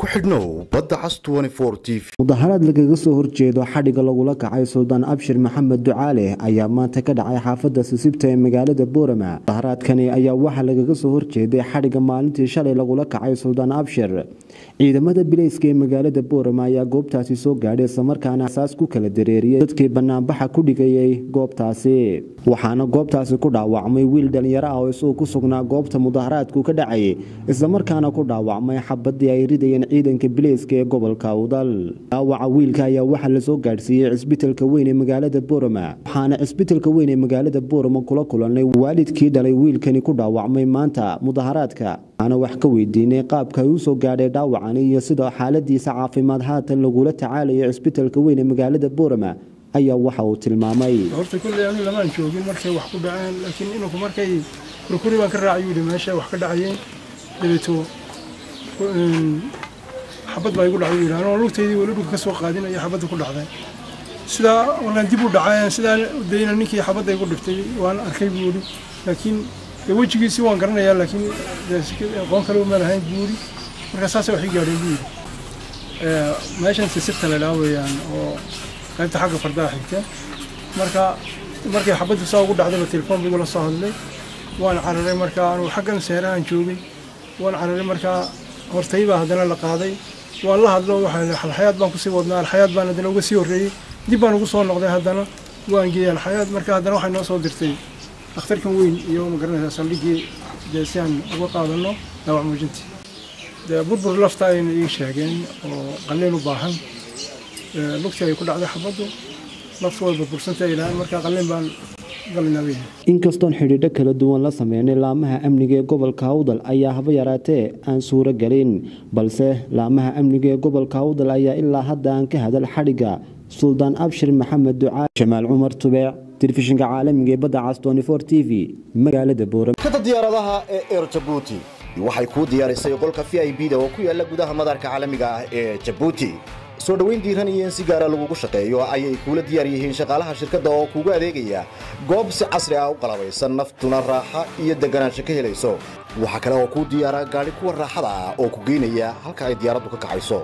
كحدنو بدعس 24 تيف مظاهرات لكغسو هرجيدو حديقه لوغلا كعاي سلطان ابشر محمد دعاله ايا maanta ka dhacay xaafadda Sibta ee magaalada Borom mudaharaadkani ayaa waxa lagaga soo horjeeday xadhiga maalintii shalay lagula kacay Sultan Abshir ciidamada bilayska ee magaalada Borom ayaa goobtaasi soo gaadhay Samarkand asaas ku kala dareeriyay dadkii banaanbaxa ku dhigayay goobtaasi waxaana goobtaasi ku dhaawacmay wiil dhalinyaro ah oo isoo ku sugnaa goobta mudaharaadku ka dhacay isla markaana ku dhaawacmay xabadii ay ridayeen ciidanka bilayska ee gobolka Udal dhaawaca wiilka ayaa waxa la soo gaadhsiiyay isbitaalka weyn ee magaalada Borom waxaana isbitaalka weyn ee magaalada Borom kula kulanay waalidkii dhalay wiilkani ku dhaawacmay maanta mudaharaadka ana wax ka weydiinay qaabka uu soo gaadhay dhaawacani iyo sida xaaladiisa caafimaad haatan lagula tacaalayo isbitaalka weyn ee magaalada Borom ayaa waxa uu tilmaamay horta kulli aanu lamaan joogin markay wax ku dhacaan laakiin inuu markay rukuri baan ka raacay meesha wax ka dhacayeen dabeeto xabad baa igu dhacay inaan lugteedii walaal ka soo qaadinayo xabad ku dhacday sida walaan dib u dhacay sida deeyna ninkii xabad ay ku dhiftay waan arkay buuri laakiin wajigiisa waan garanaya laakiin qoon kale uma lahayn buuri marka saas wax gaadhay buuri meeshan si sirta la laawayaan oo qaybta xagga fardaha xigta markii xabadu soo ugu dhacday telefoon bigu la soo hadlay waan cararay marka aan xaggan seerahan joogay waan cararay marka hortayba hadana la qaaday waan la hadlo waxaan xalxayad baan ku sii wadnaa xalxayad baan adana uga sii horeeyay dib baan ugu soo noqday hadana waan geeyay xalxayad marka hadana waxaan noo soo dirtay dhakhtarkan weyn iyo magaranaysa saldhigii jeesaan uga qaadano dhaawac muujinta burbur lafta ay sheegeen oo qalleen u baahan lugta ay ku dhacday xabadu naftoolba bursanta ilaa marka qalin baan galinayay inkastoo xidhiidho kala duwan la sameeyay laamaha amniga ee gobolka Udal ayaa haba yaraatee aan suura galin balse laamaha amniga ee gobolka Udal ayaa ilaa hadda aan ka hadal xadhiga Sultan Abshir Mohammed Du'a Jamal Umar Tubee telefishinka caalamiga ee Badacas 24 TV magaalada Borom kada diyaaradaha ee Air Djibouti waxay ku diyaarisay golka VIP oo ku yaala gudaha madarka caalamiga ah ee Djibouti soo dhaweyn diiran iyo sigaar lagu shaqeeyo ayay kula diyaar yihiin shaqaalaha shirkadda oo kuugu adeegaya goob si casri ah u qalabeysan naftuna raaxa iyo deganaansho ka helayso waxa kale oo ku diyaara gaari kuwa raaxada ah oo ku geynaya halka ay diyaaradu ka kacayso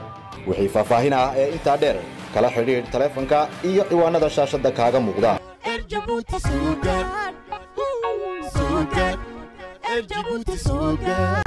wixii faahfaahinaa ee inta dheer kala xiriir taleefanka iyo ciwaanada shaashadda kaaga muuqda Djibouti